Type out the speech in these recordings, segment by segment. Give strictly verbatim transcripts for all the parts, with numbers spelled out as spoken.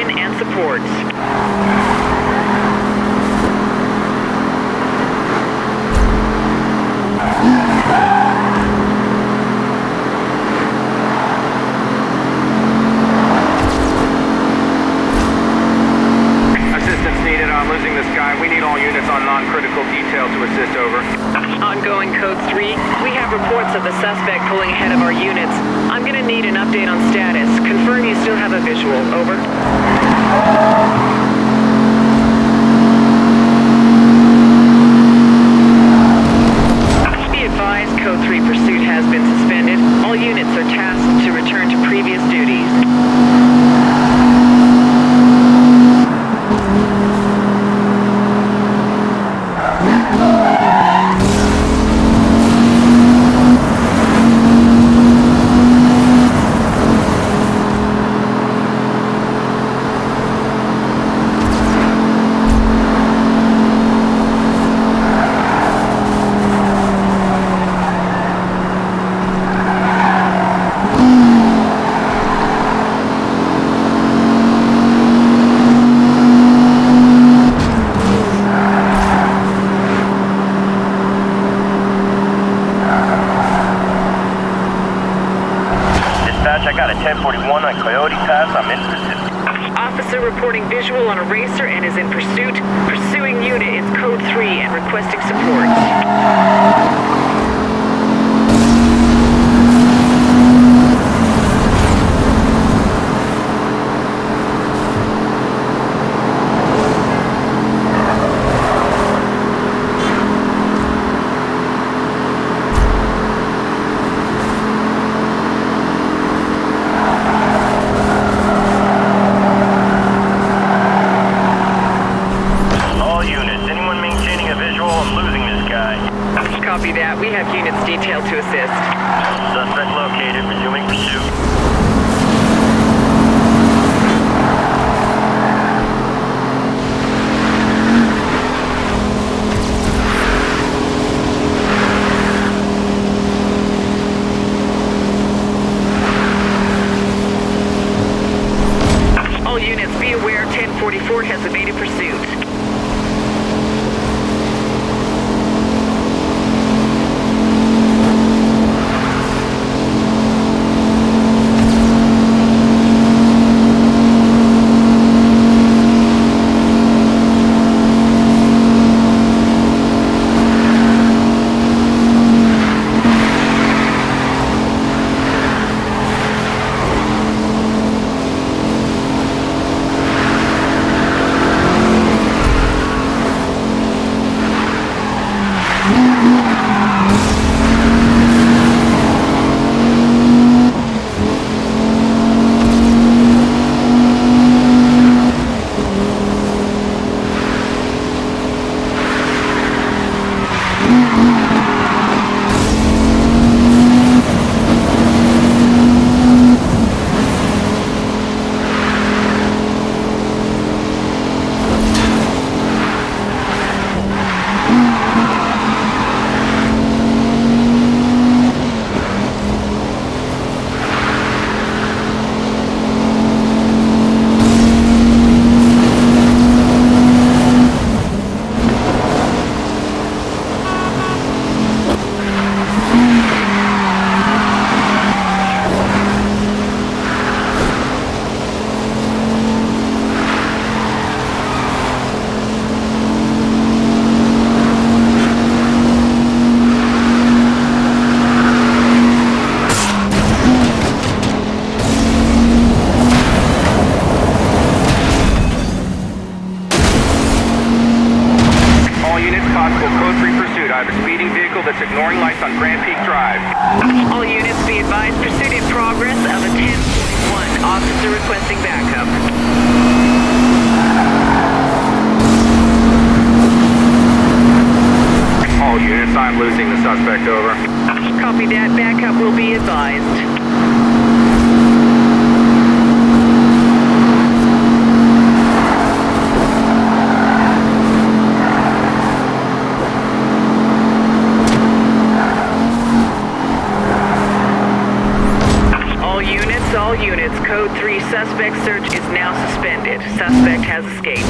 in and supports. located. Suspect has escaped.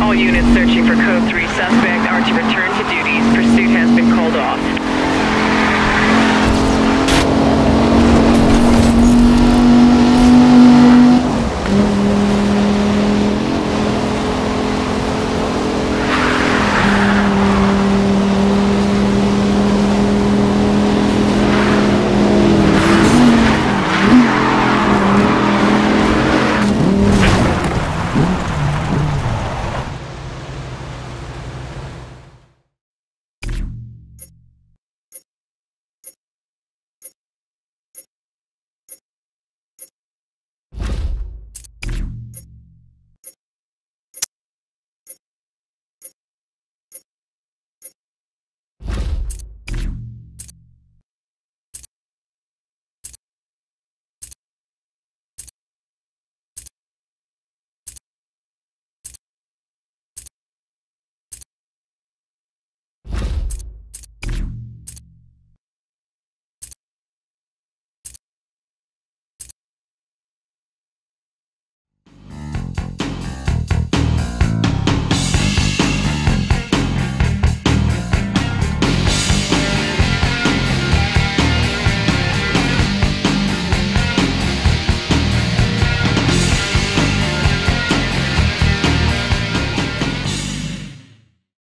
All units searching for Code three suspect are to return